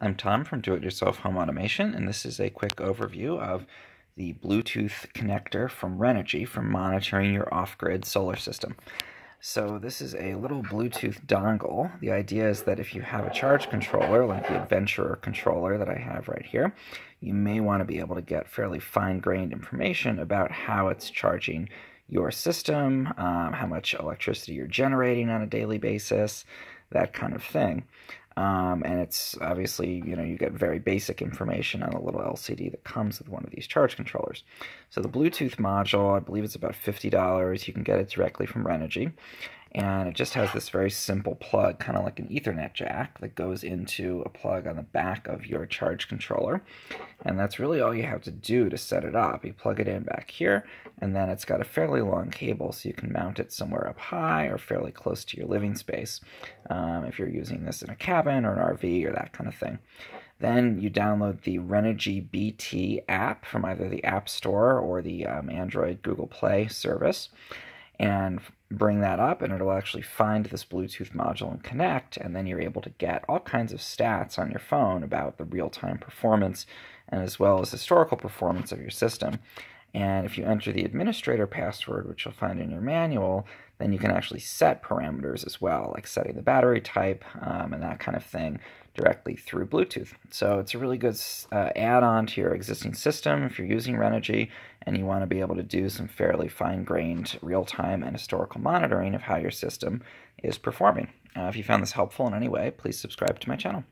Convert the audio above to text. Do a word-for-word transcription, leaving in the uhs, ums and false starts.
I'm Tom from Do-It-Yourself Home Automation, and this is a quick overview of the Bluetooth connector from Renogy for monitoring your off-grid solar system. So this is a little Bluetooth dongle. The idea is that if you have a charge controller, like the Adventurer controller that I have right here, you may want to be able to get fairly fine-grained information about how it's charging your system, um, how much electricity you're generating on a daily basis, that kind of thing. Um, and it's obviously, you know, you get very basic information on a little L C D that comes with one of these charge controllers. So the Bluetooth module, I believe it's about fifty dollars. You can get it directly from Renogy. And it just has this very simple plug, kind of like an Ethernet jack, that goes into a plug on the back of your charge controller. And that's really all you have to do to set it up. You plug it in back here, and then it's got a fairly long cable, so you can mount it somewhere up high or fairly close to your living space um, if you're using this in a cabin or an R V or that kind of thing. Then you download the Renogy B T app from either the App Store or the um, Android Google Play service, and bring that up, and it'll actually find this Bluetooth module and connect, and then you're able to get all kinds of stats on your phone about the real-time performance and as well as historical performance of your system. And if you enter the administrator password, which you'll find in your manual, then you can actually set parameters as well, like setting the battery type um, and that kind of thing directly through Bluetooth. So it's a really good uh, add-on to your existing system if you're using Renogy and you want to be able to do some fairly fine-grained real-time and historical monitoring of how your system is performing. Uh, if you found this helpful in any way, please subscribe to my channel.